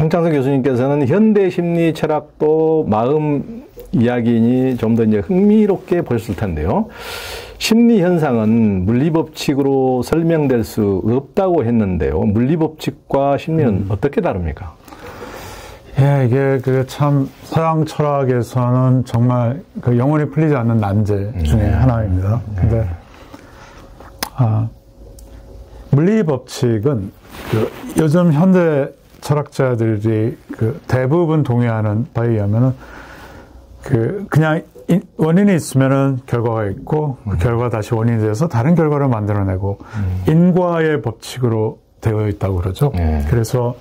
홍창성 교수님께서는 현대 심리 철학도 마음 이야기니 좀 더 이제 흥미롭게 보셨을 텐데요. 심리 현상은 물리 법칙으로 설명될 수 없다고 했는데요. 물리 법칙과 심리는 어떻게 다릅니까? 예, 이게 그 참 서양 철학에서는 정말 그 영원히 풀리지 않는 난제 중에 하나입니다. 근데 물리 법칙은 그 요즘 현대 철학자들이 그 대부분 동의하는 바에 의하면은 그냥 원인이 있으면은 결과가 있고 그 결과가 다시 원인이 돼서 다른 결과를 만들어내고 인과의 법칙으로 되어 있다고 그러죠. 그래서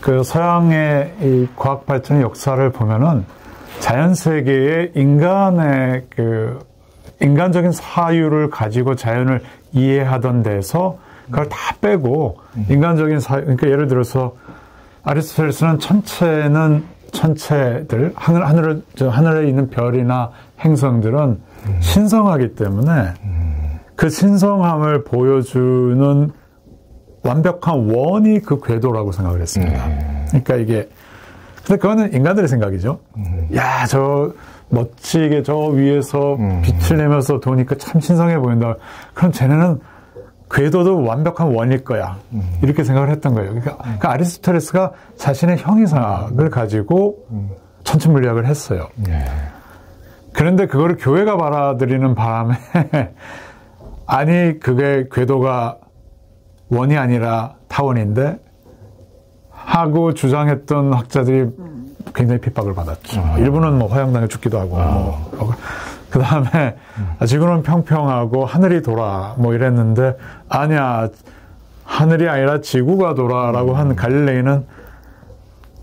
그 서양의 이 과학 발전의 역사를 보면은 자연 세계에 인간의 그 인간적인 사유를 가지고 자연을 이해하던 데서 그걸 다 빼고 인간적인 사유, 그러니까 예를 들어서 아리스토텔레스는 천체들, 하늘에 있는 별이나 행성들은 신성하기 때문에 그 신성함을 보여주는 완벽한 원이 그 궤도라고 생각을 했습니다. 그러니까 이게, 근데 그거는 인간들의 생각이죠. 야, 저 멋지게 저 위에서 빛을 내면서 도니까 참 신성해 보인다. 그럼 쟤네는 궤도도 완벽한 원일 거야. 이렇게 생각을 했던 거예요. 그러니까 아리스토텔레스가 자신의 형이상학을 가지고 천체물리학을 했어요. 그런데 그거를 교회가 받아들이는 바람에 아니 그게 궤도가 원이 아니라 타원인데 하고 주장했던 학자들이 굉장히 핍박을 받았죠. 일부는 뭐 화형당해 죽기도 하고 그 다음에 지구는 평평하고 하늘이 돌아 뭐 이랬는데 아니야 하늘이 아니라 지구가 돌아라고 한 갈릴레이는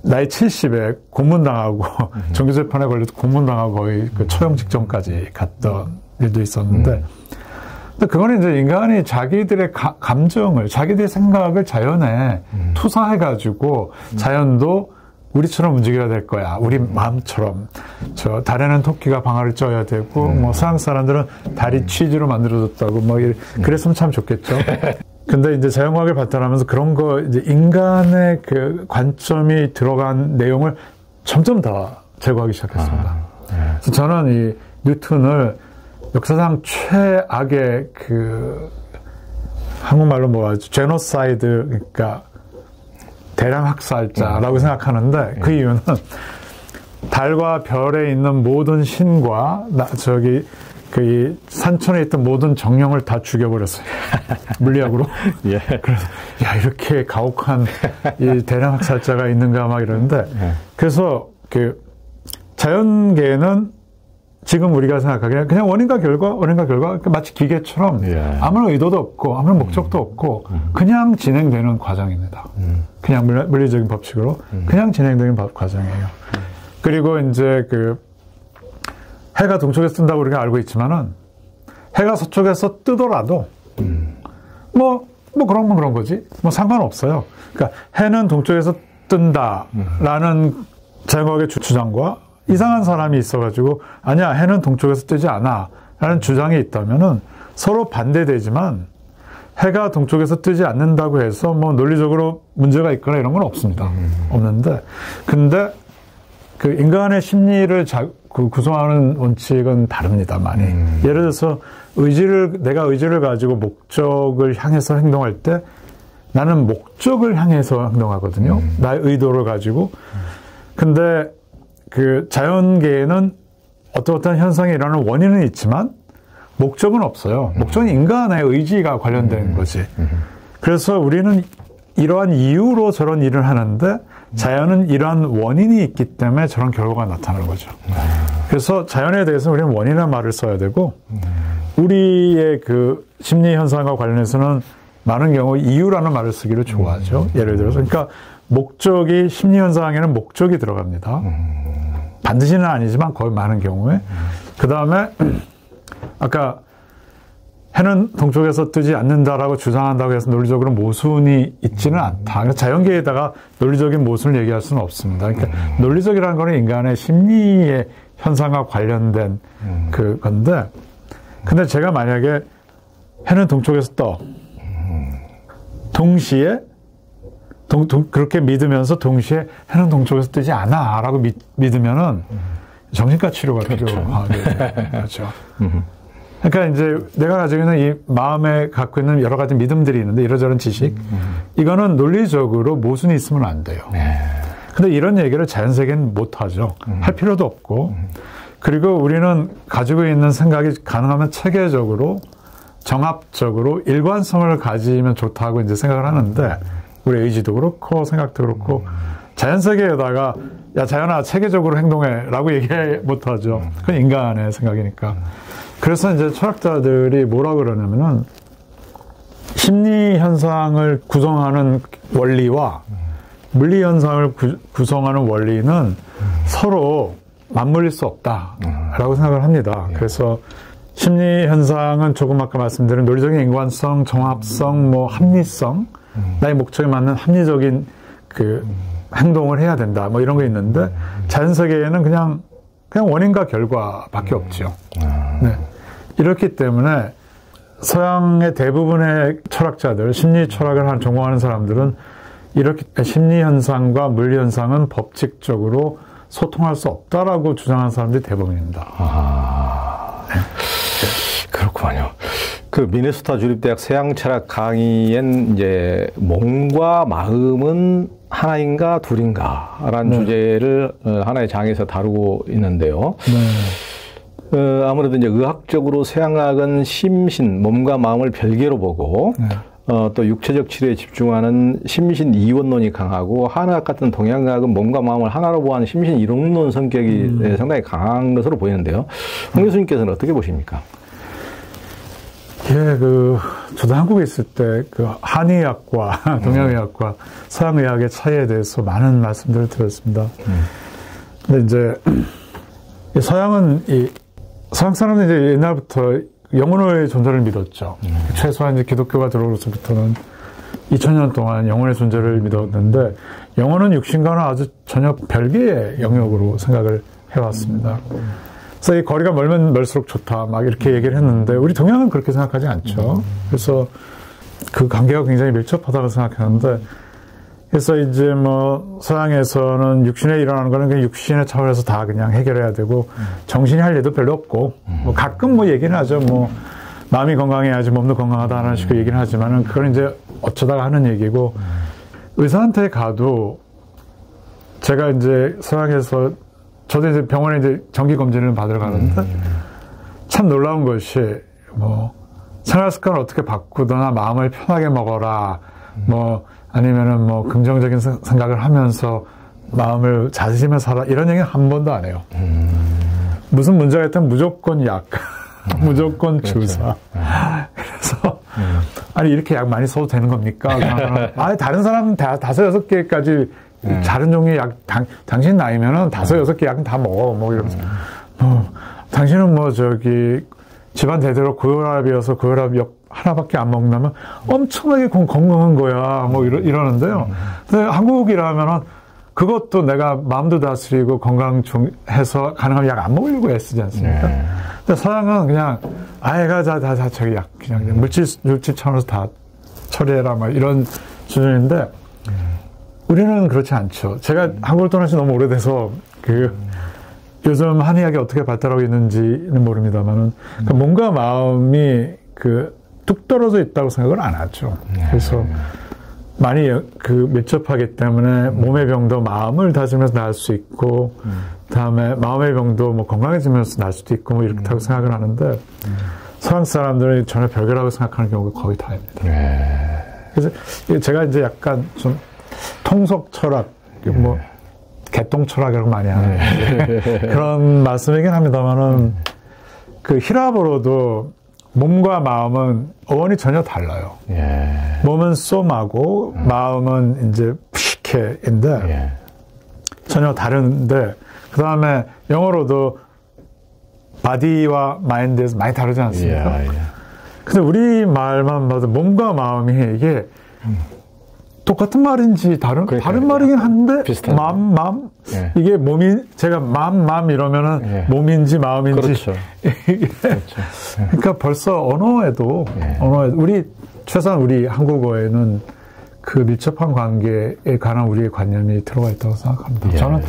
나이 70에 고문당하고 종교재판에 걸려서 고문당하고 거의 그 처형 직전까지 갔던 일도 있었는데 근데 그거는 이제 인간이 자기들의 감정을 자기들의 생각을 자연에 투사해가지고 자연도 우리처럼 움직여야 될 거야. 우리 마음처럼. 저, 달에는 토끼가 방아를 쪄야 되고, 뭐, 서양 사람들은 다리 치즈로 만들어졌다고, 뭐, 그랬으면 참 좋겠죠. 근데 이제 자연과학을 발달하면서 그런 거, 이제 인간의 그 관점이 들어간 내용을 점점 다 제거하기 시작했습니다. 그래서 저는 이 뉴턴을 역사상 최악의 그, 한국말로 뭐 하죠? 제노사이드, 그러니까, 대량 학살자라고 생각하는데 그 이유는 달과 별에 있는 모든 신과 저기 그 산천에 있던 모든 정령을 다 죽여버렸어요. 물리학으로. 예. 그래서 야 이렇게 가혹한 이 대량 학살자가 있는가 막 이러는데 그래서 그 자연계는 지금 우리가 생각하기에는 그냥 원인과 결과, 원인과 결과 마치 기계처럼 아무런 의도도 없고 아무런 목적도 없고 그냥 진행되는 과정입니다. 그냥 물리적인 법칙으로 그냥 진행되는 과정이에요. 그리고 이제 그 해가 동쪽에서 뜬다고 우리가 알고 있지만은 해가 서쪽에서 뜨더라도 뭐 그런 건 그런 거지 뭐 상관없어요. 그러니까 해는 동쪽에서 뜬다라는 자연과학의 주장과 이상한 사람이 있어가지고 아니야 해는 동쪽에서 뜨지 않아 라는 주장이 있다면은 서로 반대되지만 해가 동쪽에서 뜨지 않는다고 해서 뭐 논리적으로 문제가 있거나 이런 건 없습니다. 없는데 근데 그 인간의 심리를 구성하는 원칙은 다릅니다. 많이 예를 들어서 내가 의지를 가지고 목적을 향해서 행동할 때 나는 목적을 향해서 행동하거든요. 나의 의도를 가지고 근데 그 자연계에는 어떠한 현상이 일어나는 원인은 있지만 목적은 없어요. 목적은 인간의 의지가 관련된 거지. 그래서 우리는 이러한 이유로 저런 일을 하는데 자연은 이러한 원인이 있기 때문에 저런 결과가 나타나는 거죠. 그래서 자연에 대해서 우리는 원인이라는 말을 써야 되고 우리의 그 심리 현상과 관련해서는 많은 경우 이유라는 말을 쓰기를 좋아하죠. 예를 들어서 그러니까 목적이 심리 현상에는 목적이 들어갑니다. 반드시는 아니지만 거의 많은 경우에 그 다음에 아까 해는 동쪽에서 뜨지 않는다라고 주장한다고 해서 논리적으로 모순이 있지는 않다. 자연계에다가 논리적인 모순을 얘기할 수는 없습니다. 그러니까 논리적이라는 거는 인간의 심리의 현상과 관련된 그 건데 근데 제가 만약에 해는 동쪽에서 동시에 그렇게 믿으면서 동시에 해는 동쪽에서 뜨지 않아 라고 믿으면은 정신과 치료가 필요하고. 아, 네. 그렇죠. 그러니까 이제 내가 가지고 있는 이 마음에 갖고 있는 여러 가지 믿음들이 있는데 이러저런 지식, 이거는 논리적으로 모순이 있으면 안 돼요. 네. 근데 이런 얘기를 자연세계는 못하죠. 할 필요도 없고. 그리고 우리는 가지고 있는 생각이 가능하면 체계적으로, 정합적으로, 일관성을 가지면 좋다고 이제 생각을 하는데, 우리 의지도 그렇고 생각도 그렇고 자연세계에다가 야 자연아 체계적으로 행동해 라고 얘기 못하죠. 그건 인간의 생각이니까. 그래서 이제 철학자들이 뭐라고 그러냐면은 심리현상을 구성하는 원리와 물리현상을 구성하는 원리는 서로 맞물릴 수 없다라고 생각을 합니다. 그래서 심리현상은 조금 아까 말씀드린 논리적인 인관성, 정합성, 뭐 합리성, 나의 목적에 맞는 합리적인 그 행동을 해야 된다 뭐 이런 게 있는데 자연세계에는 그냥 원인과 결과밖에 없죠. 네. 이렇기 때문에 서양의 대부분의 철학자들, 심리철학을 전공하는 사람들은 이렇게 심리현상과 물리현상은 법칙적으로 소통할 수 없다라고 주장하는 사람들이 대부분입니다. 아, 네. 그렇군요. 그 미네소타 주립대학 서양철학 강의엔 이제 몸과 마음은 하나인가 둘인가라는 네. 주제를 하나의 장에서 다루고 있는데요. 네. 아무래도 이제 의학적으로 서양학은 심신, 몸과 마음을 별개로 보고 네. 또 육체적 치료에 집중하는 심신 이원론이 강하고 한의학 같은 동양의학은 몸과 마음을 하나로 보는 심신 이론론 성격이 상당히 강한 것으로 보이는데요. 홍 교수님께서는 어떻게 보십니까? 예, 저도 한국에 있을 때 한의학과 동양의학과 서양의학의 차이에 대해서 많은 말씀들을 드렸습니다. 근데 이제 서양 사람은 이제 옛날부터 영혼의 존재를 믿었죠. 최소한 이제 기독교가 들어오면서부터는 2000년 동안 영혼의 존재를 믿었는데 영혼은 육신과는 아주 전혀 별개의 영역으로 생각을 해왔습니다. 그래서 이 거리가 멀면 멀수록 좋다 막 이렇게 얘기를 했는데 우리 동양은 그렇게 생각하지 않죠. 그래서 그 관계가 굉장히 밀접하다고 생각하는데 그래서 이제 뭐 서양에서는 육신에 일어나는 거는 그냥 육신의 차원에서 다 그냥 해결해야 되고 정신이 할 일도 별로 없고 뭐 가끔 뭐 얘기는 하죠. 뭐 마음이 건강해야지 몸도 건강하다는 식으로 얘기는 하지만은 그건 이제 어쩌다가 하는 얘기고 의사한테 가도 제가 이제 서양에서 저도 이제 병원에 이제 정기 검진을 받으러 가는데 참 놀라운 것이 뭐 생활 습관을 어떻게 바꾸거나 마음을 편하게 먹어라 뭐 아니면은 뭐 긍정적인 생각을 하면서 마음을 자지심에 살아 이런 얘기는 한 번도 안 해요. 무슨 문제가 있다면 무조건 약, 무조건 주사. 그래서 아니 이렇게 약 많이 써도 되는 겁니까? 아니 다른 사람은 다 5, 6개까지 다른 종류의 약 당신 나이면은 5, 6개 약은 다 먹어 뭐 이러면서 당신은 뭐 저기 집안 대대로 고혈압이어서 고혈압 약 하나밖에 안 먹는다면 엄청나게 건강한 거야 뭐 이러는데요. 근데 한국이라면은 그것도 내가 마음도 다스리고 건강 해서 가능한 약 안 먹으려고 애쓰지 않습니까? 근데 서양은 그냥 아예가 다 저기 약 그냥 물질 차원에서 다 처리해라 막 이런 수준인데 우리는 그렇지 않죠. 제가 한국을 떠난 지 너무 오래돼서 요즘 한의학이 어떻게 발달하고 있는지는 모릅니다만은 그러니까 몸과 마음이 뚝 떨어져 있다고 생각을 안 하죠. 그래서 많이 밀접하기 때문에 몸의 병도 마음을 다스리면서 나을 수 있고 다음에 마음의 병도 뭐 건강해지면서 나을 수도 있고 뭐 이렇다고 생각을 하는데 서양 사람들은 전혀 별개라고 생각하는 경우가 거의 다입니다. 그래서 제가 이제 약간 좀 통속 철학, 뭐 개똥 철학이라고 많이 하는 그런 말씀이긴 합니다만은 히라보로도 몸과 마음은 어원이 전혀 달라요. 몸은 쏨하고 마음은 이제 푸시케인데 전혀 다른데 그 다음에 영어로도 바디와 마인드에서 많이 다르지 않습니까? 근데 우리 말만 봐도 몸과 마음이 이게 똑같은 말인지 다른 말이긴 한데 마음 이게 몸이 제가 마음 이러면은 몸인지 마음인지 그렇죠. 그렇죠. 그러니까 벌써 언어에도 우리 최소한 우리 한국어에는 그 밀접한 관계에 관한 우리의 관념이 들어가 있다고 생각합니다. 예. 저는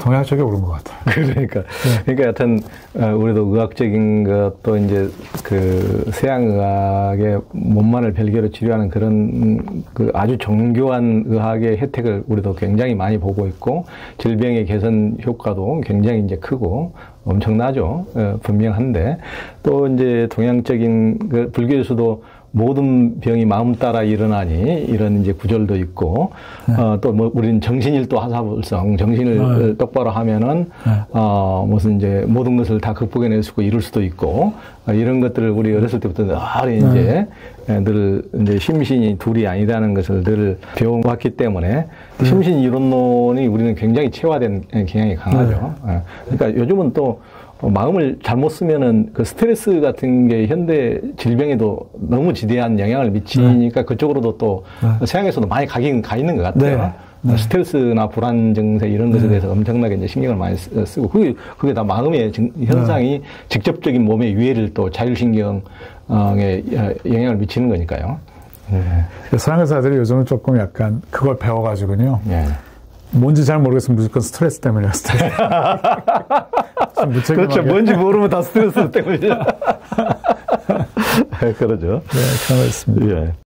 동양 쪽에 오른 것 같아요. 그러니까. 예. 그러니까 여튼, 우리도 의학적인 것도 이제 그 서양의학의 몸만을 별개로 치료하는 그런 그 아주 정교한 의학의 혜택을 우리도 굉장히 많이 보고 있고, 질병의 개선 효과도 굉장히 이제 크고, 엄청나죠. 분명한데, 또 이제 동양적인 그 불교에서도 모든 병이 마음 따라 일어나니 이런 이제 구절도 있고, 네. 또 뭐 우리는 정신일도 하사불성, 정신을 네. 똑바로 하면은 네. 무슨 이제 모든 것을 다 극복해낼 수 있고 이룰 수도 있고, 이런 것들을 우리 어렸을 때부터 늘 이제 네. 늘 이제 심신이 둘이 아니라는 것을 늘 배워왔기 때문에 네. 심신 이론론이 우리는 굉장히 체화된 경향이 강하죠. 네. 그러니까 요즘은 또 마음을 잘못 쓰면은 그 스트레스 같은 게 현대 질병에도 너무 지대한 영향을 미치니까 네. 그쪽으로도 또 네. 서양에서도 많이 가긴 가 있는 것 같아요. 네. 네. 스트레스나 불안 증세 이런 것에 대해서 네. 엄청나게 이제 신경을 많이 쓰고 그게 다 마음의 현상이 네. 직접적인 몸의 유해를 또 자율신경에 영향을 미치는 거니까요. 네. 서양 의사들이 요즘은 조금 약간 그걸 배워가지고요. 네. 뭔지 잘 모르겠으면 무조건 스트레스 때문이에요. 스트레스. 그렇죠. 뭔지 모르면 다 스트레스 때문이죠. 그러죠. 네, 그런 거 있습니다. 예.